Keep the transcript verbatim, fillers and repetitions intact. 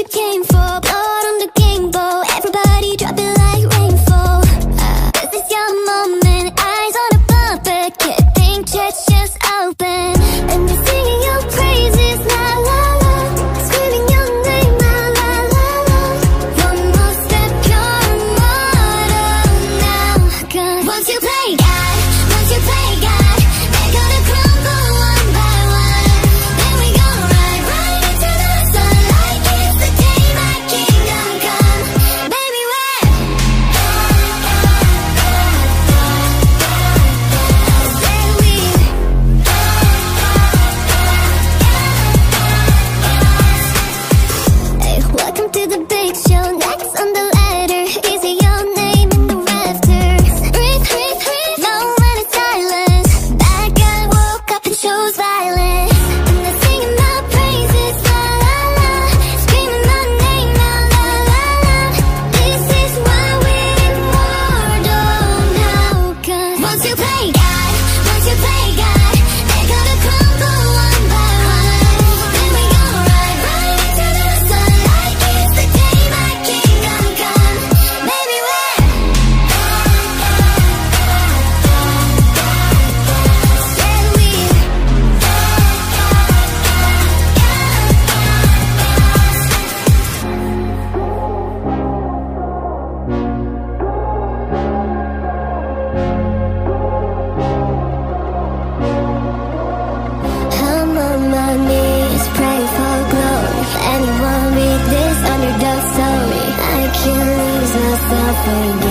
you came for. Blood on the gang bow, everybody drop it like rainfall. uh, This is your moment, eyes on a bumper. Getting churches open and they're singing your praises. La la la, screaming your name. La la la la, one more step, you're immortal now. Cause once you play God, once you play God, they're gonna crumble one by one. Then we gonna ride right into the sunlight. It's the day my kingdom come. Baby, when say we hey, welcome to the big show. Next on the ladder is your name in the rafters. Breathe, breathe, breathe. Moment of silence. That guy woke up and chose violence. And they're singing my praises. La la la, screaming my name. La la la la. This is why we're immortal now. Cause once you play God, once you play God, they're gonna crumble one by one. Then we gonna ride right into the sunlight. It's the day my kingdom come. Baby, we're said we I'm on my knees, praying for glory. Anyone read this underdog story? I can't lose myself again.